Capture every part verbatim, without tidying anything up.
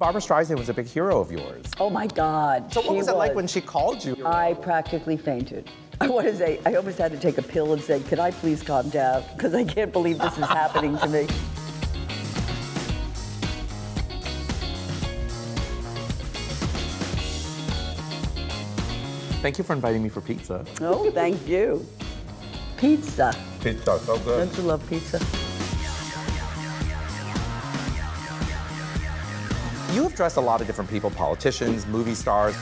Barbra Streisand was a big hero of yours. Oh my God. So what was, was it like when she called you? I practically fainted. I want to say, I almost had to take a pill and say, can I please calm down? Because I can't believe this is happening to me. Thank you for inviting me for pizza. Oh, thank you. Pizza. Pizza, so good. Don't you love pizza? You have dressed a lot of different people, politicians, movie stars.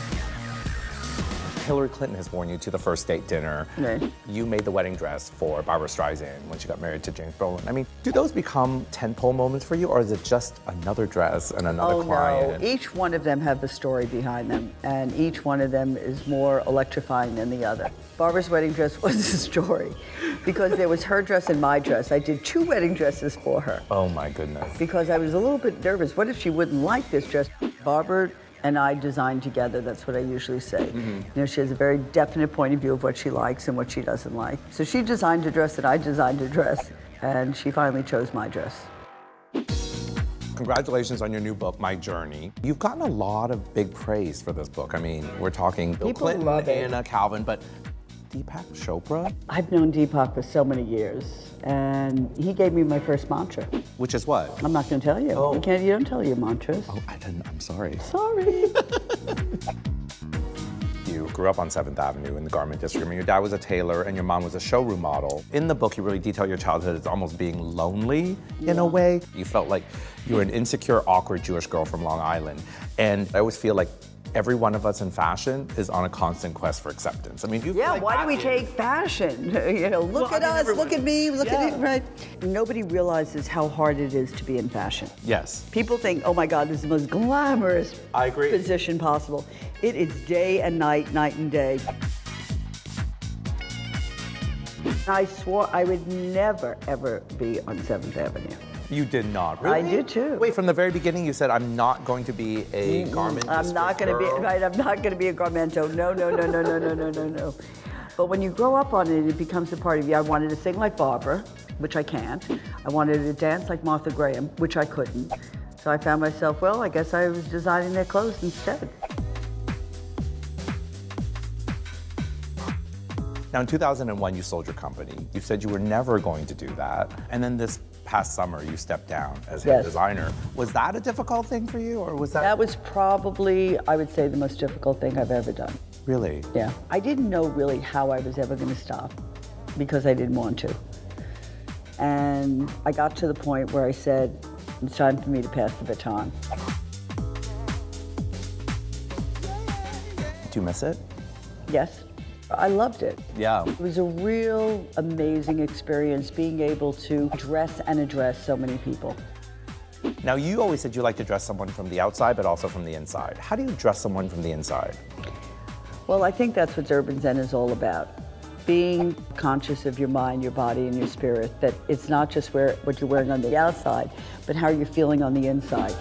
Hillary Clinton has worn you to the first date dinner. Right. You made the wedding dress for Barbra Streisand when she got married to James Brolin. I mean, do those become tentpole moments for you, or is it just another dress and another oh, client? No. Each one of them have a story behind them, and each one of them is more electrifying than the other. Barbara's wedding dress was a story, because there was her dress and my dress. I did two wedding dresses for her. Oh my goodness. Because I was a little bit nervous. What if she wouldn't like this dress? Barbara and I design together, that's what I usually say. Mm-hmm. You know, she has a very definite point of view of what she likes and what she doesn't like. So she designed a dress and I designed a dress, and she finally chose my dress. Congratulations on your new book, My Journey. You've gotten a lot of big praise for this book. I mean, we're talking Bill Clinton, Anna, Calvin, but Deepak Chopra? I've known Deepak for so many years, and he gave me my first mantra. Which is what? I'm not going to tell you. Oh. You can't, you don't tell your mantras. Oh, I didn't. I'm sorry. Sorry. You grew up on seventh avenue in the garment district. I mean, your dad was a tailor, and your mom was a showroom model. In the book, you really detail your childhood as almost being lonely, yeah. in a way. You felt like you were an insecure, awkward Jewish girl from Long Island. And I always feel like every one of us in fashion is on a constant quest for acceptance. I mean, you yeah. Like why do we take fashion? You know, look well, at I mean, us, everyone. Look at me, look yeah. at it. Right? Nobody realizes how hard it is to be in fashion. Yes. People think, oh my God, this is the most glamorous I agree. position possible. It is day and night, night and day. I swore I would never, ever be on seventh avenue. You did not, really? I did too. Wait, from the very beginning you said, I'm not going to be a mm-hmm. garment I'm not gonna girl. be, right, I'm not gonna be a garmento. No, no, no, no, no, no, no, no, no. But when you grow up on it, it becomes a part of you. I wanted to sing like Barbra, which I can't. I wanted to dance like Martha Graham, which I couldn't. So I found myself, well, I guess I was designing their clothes instead. Now, in two thousand one, you sold your company. You said you were never going to do that. And then this past summer, you stepped down as head yes. designer. Was that a difficult thing for you, or was that? That was probably, I would say, the most difficult thing I've ever done. Really? Yeah. I didn't know really how I was ever going to stop, because I didn't want to. And I got to the point where I said, it's time for me to pass the baton. Do you miss it? Yes. I loved it. Yeah. It was a real amazing experience being able to dress and address so many people. Now, you always said you like to dress someone from the outside, but also from the inside. How do you dress someone from the inside? Well, I think that's what Urban Zen is all about. Being conscious of your mind, your body, and your spirit, that it's not just where, what you're wearing on the outside, but how you're feeling on the inside.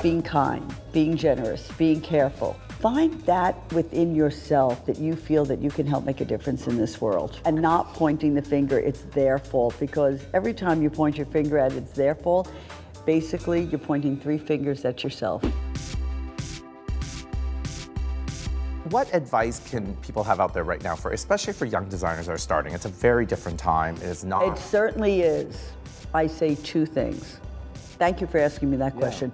Being kind, being generous, being careful. Find that within yourself that you feel that you can help make a difference in this world. And not pointing the finger, it's their fault, because every time you point your finger at it's their fault, basically you're pointing three fingers at yourself. What advice can people have out there right now, for, especially for young designers that are starting? It's a very different time, it is not. It certainly is. I say two things. Thank you for asking me that yeah. question.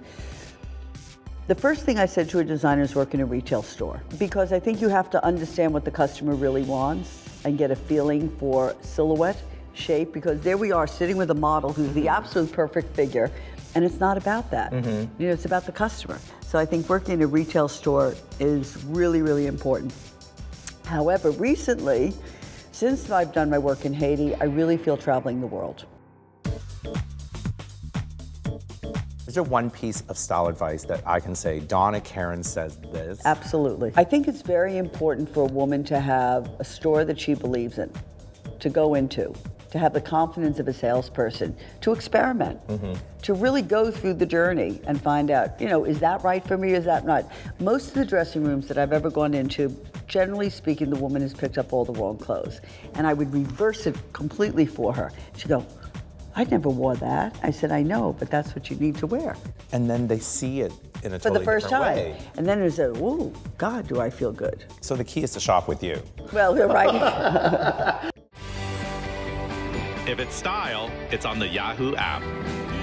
The first thing I said to a designer is work in a retail store, because I think you have to understand what the customer really wants and get a feeling for silhouette, shape, because there we are sitting with a model who's the absolute perfect figure, and it's not about that. Mm-hmm. You know, it's about the customer. So I think working in a retail store is really, really important. However, recently, since I've done my work in Haiti, I really feel traveling the world. Is there one piece of style advice that I can say, Donna Karan says this? Absolutely. I think it's very important for a woman to have a store that she believes in, to go into, to have the confidence of a salesperson, to experiment, mm-hmm. to really go through the journey and find out, you know, is that right for me, is that not? Most of the dressing rooms that I've ever gone into, generally speaking, the woman has picked up all the wrong clothes. And I would reverse it completely for her. She'd go, I never wore that. I said, I know, but that's what you need to wear. And then they see it in a totally different way. For the first time. And then it was a, ooh, God, do I feel good. So the key is to shop with you. Well, you're right. If it's style, it's on the Yahoo app.